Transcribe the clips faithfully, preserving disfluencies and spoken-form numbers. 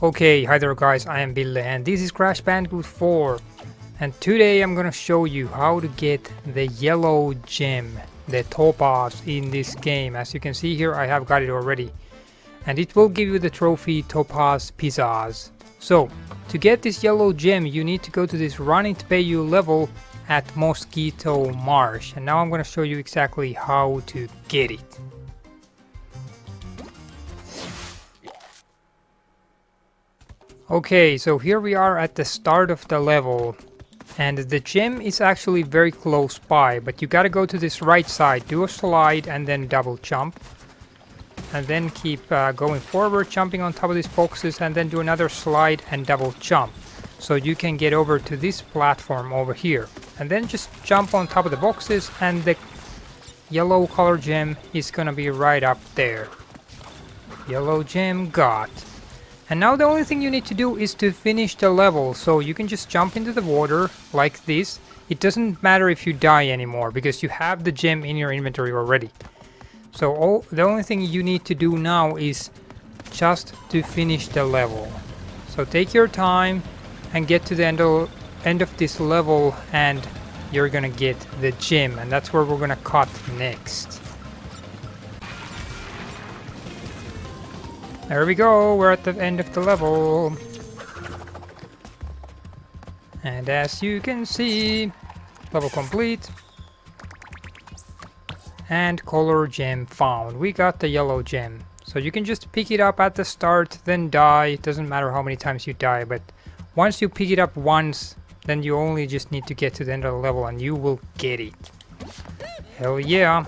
Okay, hi there guys, I am Ville and this is Crash Bandicoot four, and today I'm gonna show you how to get the yellow gem, the Topaz, in this game. As you can see here, I have got it already, and it will give you the trophy Topaz Pizazz. So to get this yellow gem you need to go to this Run It Bayou level at Mosquito Marsh, and now I'm gonna show you exactly how to get it. Okay, so here we are at the start of the level, and the gem is actually very close by, but you gotta go to this right side, do a slide and then double jump, and then keep uh, going forward, jumping on top of these boxes, and then do another slide and double jump, so you can get over to this platform over here, and then just jump on top of the boxes and the yellow color gem is gonna be right up there. Yellow gem got. And now the only thing you need to do is to finish the level, so you can just jump into the water like this. It doesn't matter if you die anymore because you have the gem in your inventory already. So all, the only thing you need to do now is just to finish the level. So take your time and get to the end of, end of this level and you're gonna get the gem, and that's where we're gonna cut next. There we go, we're at the end of the level. And as you can see, level complete. And color gem found. We got the yellow gem. So you can just pick it up at the start, then die. It doesn't matter how many times you die, but once you pick it up once, then you only just need to get to the end of the level and you will get it. Hell yeah!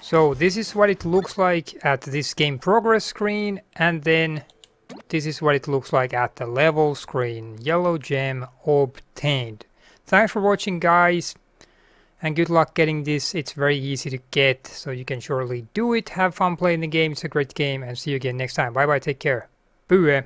So this is what it looks like at this game progress screen, and then this is what it looks like at the level screen. Yellow gem obtained. Thanks for watching guys, and good luck getting this. It's very easy to get, so you can surely do it. Have fun playing the game, it's a great game, and see you again next time. Bye bye, take care. Bye.